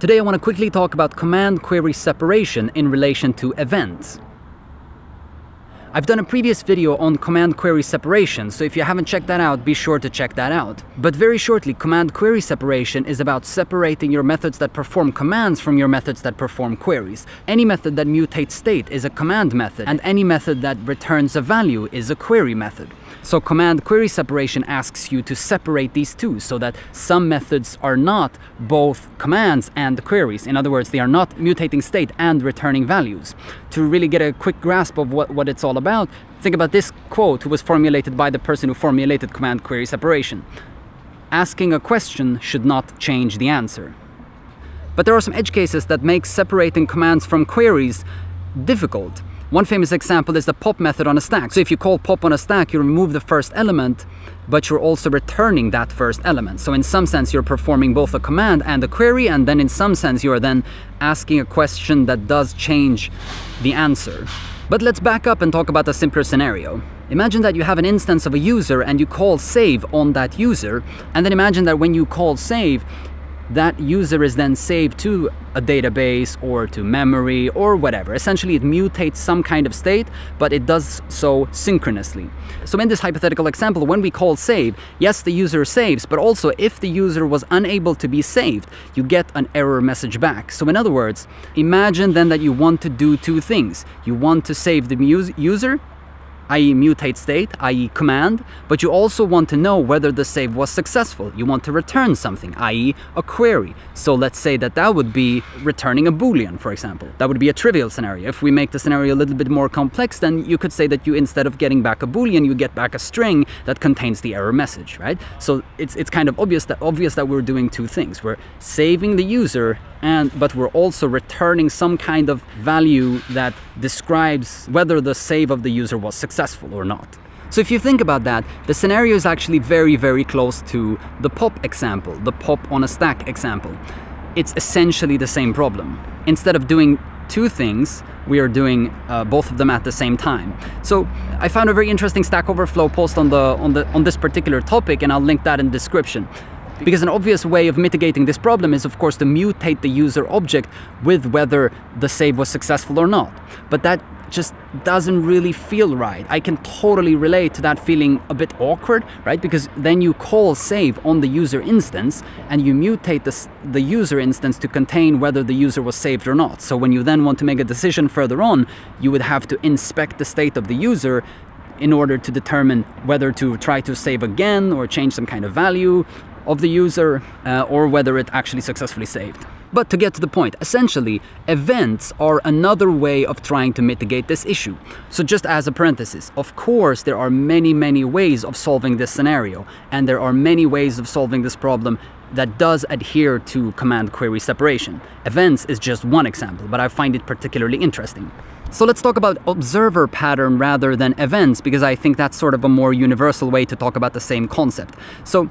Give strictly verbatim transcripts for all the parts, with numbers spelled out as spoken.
Today I want to quickly talk about Command Query Separation in relation to events. I've done a previous video on Command Query Separation, so if you haven't checked that out, be sure to check that out. But very shortly, Command Query Separation is about separating your methods that perform commands from your methods that perform queries. Any method that mutates state is a command method, and any method that returns a value is a query method. So Command Query Separation asks you to separate these two so that some methods are not both commands and queries. In other words, they are not mutating state and returning values. To really get a quick grasp of what, what it's all about, think about this quote who was formulated by the person who formulated Command Query Separation. Asking a question should not change the answer. But there are some edge cases that make separating commands from queries difficult. One famous example is the pop method on a stack. So if you call pop on a stack, you remove the first element, but you're also returning that first element. So in some sense, you're performing both a command and a query, and then in some sense, you're then asking a question that does change the answer. But let's back up and talk about a simpler scenario. Imagine that you have an instance of a user and you call save on that user, and then imagine that when you call save, that user is then saved to a database or to memory or whatever. Essentially, it mutates some kind of state, but it does so synchronously. So in this hypothetical example, when we call save, yes, the user saves, but also if the user was unable to be saved, you get an error message back. So in other words, imagine then that you want to do two things. You want to save the user, that is mutate state, that is command, but you also want to know whether the save was successful. You want to return something, that is a query. So let's say that that would be returning a Boolean, for example. That would be a trivial scenario. If we make the scenario a little bit more complex, then you could say that you, instead of getting back a Boolean, you get back a string that contains the error message, right? So it's, it's kind of obvious that, obvious that we're doing two things. We're saving the user, and, but we're also returning some kind of value that describes whether the save of the user was successful or not. So if you think about that, the scenario is actually very, very close to the pop example, the pop on a stack example. It's essentially the same problem. Instead of doing two things, we are doing uh, both of them at the same time. So I found a very interesting Stack Overflow post on, the, on, the, on this particular topic, and I'll link that in the description. Because an obvious way of mitigating this problem is, of course, to mutate the user object with whether the save was successful or not. But that just doesn't really feel right. I can totally relate to that feeling a bit awkward, right? Because then you call save on the user instance and you mutate the, the user instance to contain whether the user was saved or not. So when you then want to make a decision further on, you would have to inspect the state of the user in order to determine whether to try to save again or change some kind of value of the user, uh, or whether it actually successfully saved. But to get to the point, essentially, events are another way of trying to mitigate this issue. So just as a parenthesis, of course, there are many, many ways of solving this scenario, and there are many ways of solving this problem that does adhere to Command Query Separation. Events is just one example, but I find it particularly interesting. So let's talk about observer pattern rather than events, because I think that's sort of a more universal way to talk about the same concept. So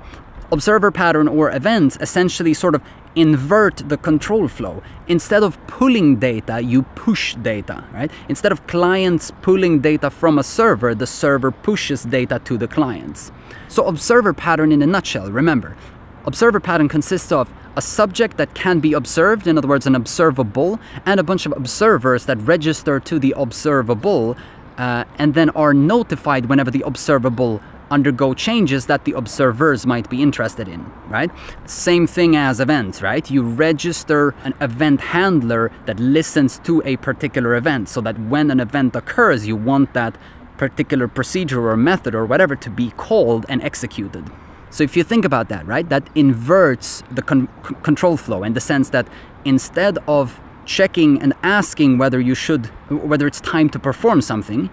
observer pattern or events essentially sort of invert the control flow. Instead of pulling data, you push data, right? Instead of clients pulling data from a server, the server pushes data to the clients. So observer pattern in a nutshell, remember, observer pattern consists of a subject that can be observed, in other words, an observable, and a bunch of observers that register to the observable uh, and then are notified whenever the observable undergo changes that the observers might be interested in, right? Same thing as events, right? You register an event handler that listens to a particular event so that when an event occurs, you want that particular procedure or method or whatever to be called and executed. So if you think about that, right, that inverts the con control flow in the sense that instead of checking and asking whether you should, whether it's time to perform something,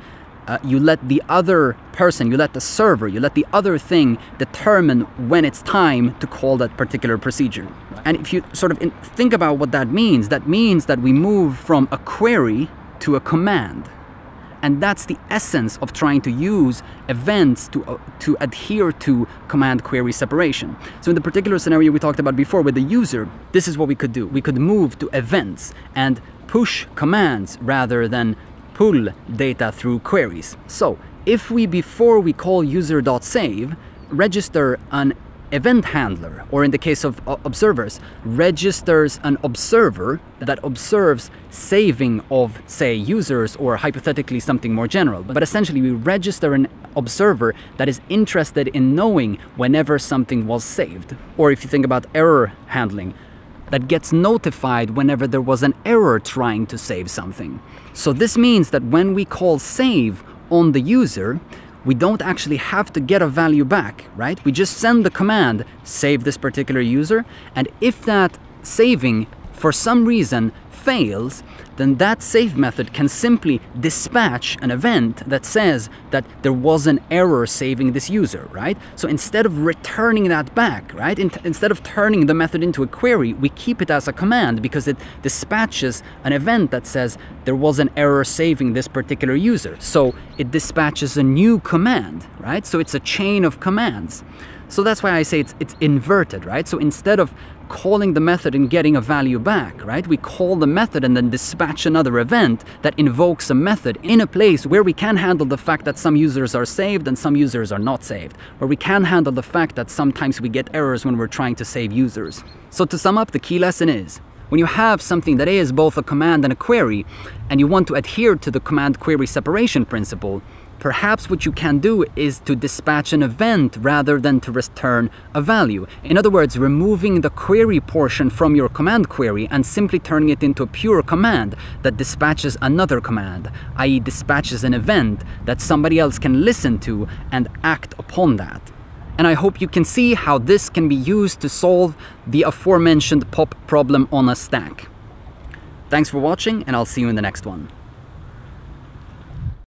Uh, you let the other person, you let the server, you let the other thing determine when it's time to call that particular procedure. And if you sort of in, think about what that means, that means that we move from a query to a command. And that's the essence of trying to use events to, uh, to adhere to Command Query Separation. So in the particular scenario we talked about before with the user, this is what we could do. We could move to events and push commands rather than pull data through queries. So if we, before we call user.save, register an event handler, or in the case of observers, registers an observer that observes saving of, say, users or hypothetically something more general. But essentially, we register an observer that is interested in knowing whenever something was saved. Or if you think about error handling, that gets notified whenever there was an error trying to save something. So this means that when we call save on the user, we don't actually have to get a value back, right? We just send the command, save this particular user, and if that saving for some reason fails, then that save method can simply dispatch an event that says that there was an error saving this user, right? So instead of returning that back, right? In instead of turning the method into a query, we keep it as a command because it dispatches an event that says there was an error saving this particular user. So it dispatches a new command, right? So it's a chain of commands. So that's why I say it's, it's inverted, right? So instead of calling the method and getting a value back, right? We call the method and then dispatch another event that invokes a method in a place where we can handle the fact that some users are saved and some users are not saved, where we can handle the fact that sometimes we get errors when we're trying to save users. So to sum up, the key lesson is, when you have something that is both a command and a query, and you want to adhere to the command query separation principle, perhaps what you can do is to dispatch an event rather than to return a value. In other words, removing the query portion from your command query and simply turning it into a pure command that dispatches another command, that is dispatches an event that somebody else can listen to and act upon that. And I hope you can see how this can be used to solve the aforementioned pop problem on a stack. Thanks for watching, and I'll see you in the next one.